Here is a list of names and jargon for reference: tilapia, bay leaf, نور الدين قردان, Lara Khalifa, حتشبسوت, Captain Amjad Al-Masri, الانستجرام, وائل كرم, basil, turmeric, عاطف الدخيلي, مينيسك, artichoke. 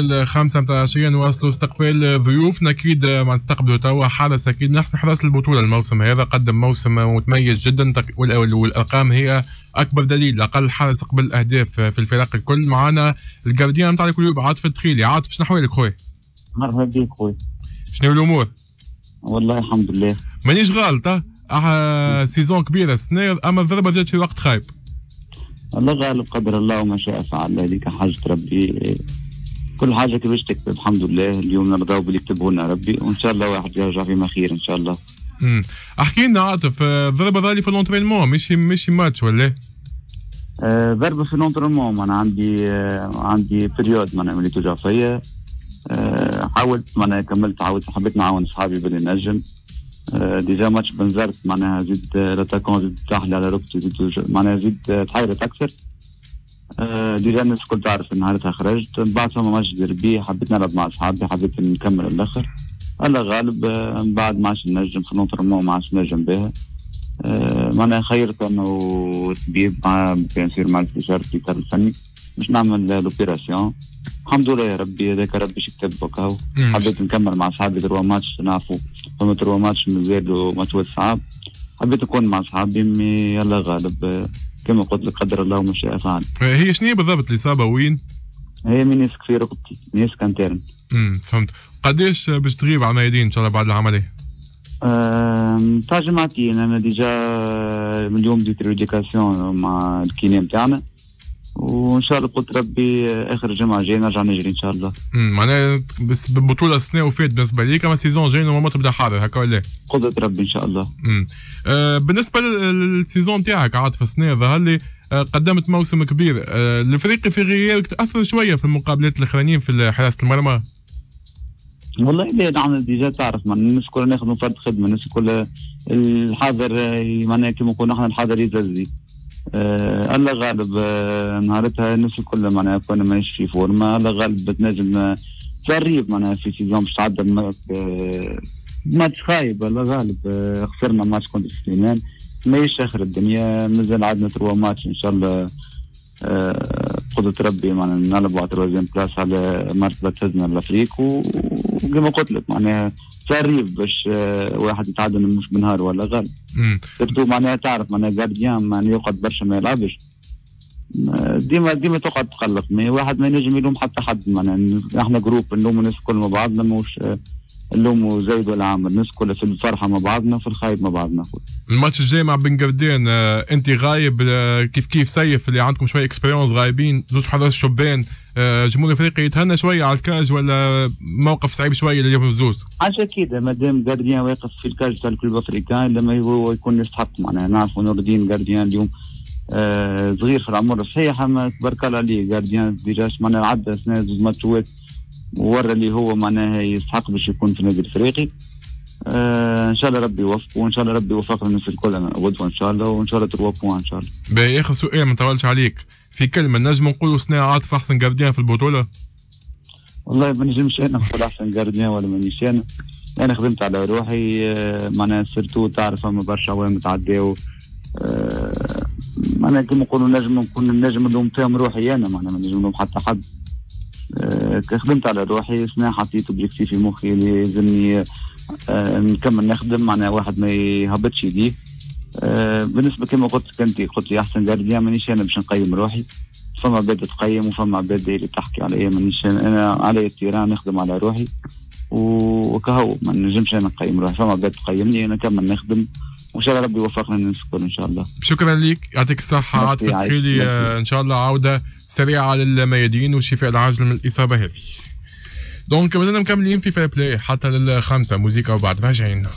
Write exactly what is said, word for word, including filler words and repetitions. للخامسة متاع العشية نواصلوا استقبال ضيوفنا. أكيد ما نستقبلوا توا حرس أكيد من أحسن حراس البطولة الموسم هذا، قدم موسم متميز جدا والأرقام هي أكبر دليل، أقل حارس قبل أهداف في الفرق الكل. معنا الجارديان متاع الكلوب عاطف الدخيلي. عاطف شنو أحوالك خويا؟ مرحبا بك خويا. شنو الأمور؟ والله الحمد لله. مانيش غالطة، أه سيزون كبيرة السنة، أما الضربة جات في وقت خايب. الله غالب، قدر الله وما شاء فعل، هذيك حاجة ربي. كل حاجة كيفاش تكتب الحمد لله، اليوم نرضاو باللي كتبه لنا ربي، وإن شاء الله واحد يرجع فيما خير إن شاء الله. امم احكي لنا عاطف، الضربة ظهرت في لونترينمون ماشي ماشي ماتش ولا؟ ضربة في لونترينمون، أنا عندي عندي بريود معناها اللي توجع فيا. حاولت معناها كملت، عاودت حبيت نعاون صحابي باللي نجم. ديجا ماتش بنزرت معناها زيد لاتاكون زيد تحلي على ركبتي، زيد معناها زيد تحيرت أكثر. ديجا الناس الكل تعرف نهارتها خرجت، من بعد فما ماتش دربي حبيت نلعب مع صحابي، حبيت نكمل للآخر. الله غالب من بعد ما عادش نجم في لونترينمون، ما عادش نجم بها. معناها خيرت أنا وطبيب مع بيان سور مع الاستشارة في الإطار الفني باش نعمل لوبيراسيون. الحمد لله يا ربي، هذاك ربي شكتب وكاو. حبيت نكمل مع صحابي تروا ماتش، نعرفوا فما تروا ماتش نزادوا ماتشات صعاب، حبيت نكون مع صحابي مي يلا غالب كما قلت لك قدر الله وما شاء فعل. هي شنو هي بالضبط الإصابة وين؟ هي مينيسك في ركبتي، مينيسك انترن. امم فهمت. قداش باش تغيب على الميادين ان شاء الله بعد العمليه؟ امم تاع جمعتين، انا ديجا من اليوم ديت ريديكاسيون مع الكيني نتاعنا، وان شاء الله قلت ربي اخر جمعه جاي نرجع نجري ان شاء الله. امم معناها بطوله السنه وفات بالنسبه ليك، اما السيزون جاي نورمالمون تبدا حاضر هكا ولا؟ قدرة ربي ان شاء الله. امم أه بالنسبه للسيزون تاعك عاطف، السنه ظهر لي قدمت موسم كبير، أه الافريقي في غيرك تاثر شويه في المقابلات الاخرانيين في حراسه المرمى؟ والله لا، نعمل ديجا تعرف الناس كلها ناخذ فرد خدمه، الناس كلها الحاضر معناها كيما نقولوا احنا الحاضر يزلزي. أه الله غالب نهارتها الناس الكل معناها كنا ماهيش في فورمه، الله غالب تنجم تقريب معناها في سيزون باش تعدى ماتش خايب. الله غالب خسرنا ماتش كونتر سليمان، ماهيش اخر الدنيا، مازال عندنا تروا ماتش ان شاء الله بقدرة ربي معناها نلعبوا على تروازيام بلاس على مرتبة تهزنا لافريك، وكما قلت لك معناها تقريب باش واحد يتعدى مش بنهار ولا غالب. تبدو معناها تعرف معناها جارديان معناها يقعد برشا ما يلعبش، ديما ديما تقعد تقلق، ما واحد ما ينجم يلوم حتى حد معناها، احنا جروب نلوموا الناس الكل مع بعضنا، ماهوش نلوموا زايد ولا عامر، الناس كلها في الفرحه مع بعضنا وفي الخايب مع بعضنا. الماتش الجاي مع بن قردان، آه انت غايب، آه كيف كيف سيف اللي عندكم شويه اكسبيريونس غايبين، زوج حراس شبان، آه جمهور افريقيا يتهنى شويه على الكاج ولا موقف صعيب شويه لليوم الزوج؟ عشان اكيد مادام قردان واقف في الكاج تاع الكلوب افريكان لما هو يكون يستحق معناها، نعرفوا نور الدين قردان اليوم آه صغير في العمر صحيح، اما تبارك الله عليه قردان ديجا معناها عدى سنه زوج ماتشات وورى اللي هو معناها يستحق باش يكون في النادي الافريقي. آه ان شاء الله ربي يوفقه، وان شاء الله ربي يوفق الناس الكل غدوه ان شاء الله، وان شاء الله تروى بوان ان شاء الله. باهي اخر سؤال ما نطولش عليك، في كلمه نجم نقولوا سنة عاطف احسن جارديان في البطوله؟ والله ما نجمش انا نقول احسن جارديان ولا مانيش انا، انا خدمت على روحي معناها سيرتو تعرف فما برشا عوامل تعداو، آه معناها كيما نقولوا نجم نكون نجم نلوم فيهم روحي انا معناها، ما نجم نلوم حتى حد. خدمت على روحي سنة، حطيت اوبجيكتيف في مخي اللي يلزمني نكمل نخدم معناها، واحد ما يهبطش يديه. بالنسبه كما قلت انت قلت لي احسن جارديان، مانيش انا باش نقيم روحي، فما عباد تقيم وفما عباد اللي تحكي عليا، مانيش انا علي التيران نخدم على روحي وكهو، ما نجمش انا نقيم روحي، فما عباد تقيمني، انا نكمل نخدم وان شاء الله ربي يوفقنا نشكر ان شاء الله. شكرا لك يعطيك الصحه عاطف الدخيلي، ان شاء الله عوده سريعه للميادين والشفاء العاجل من الاصابه هذه. دونك مازلنا مكملين في فير بلاي حتى للخمسه، موزيكا وبعد راجعين.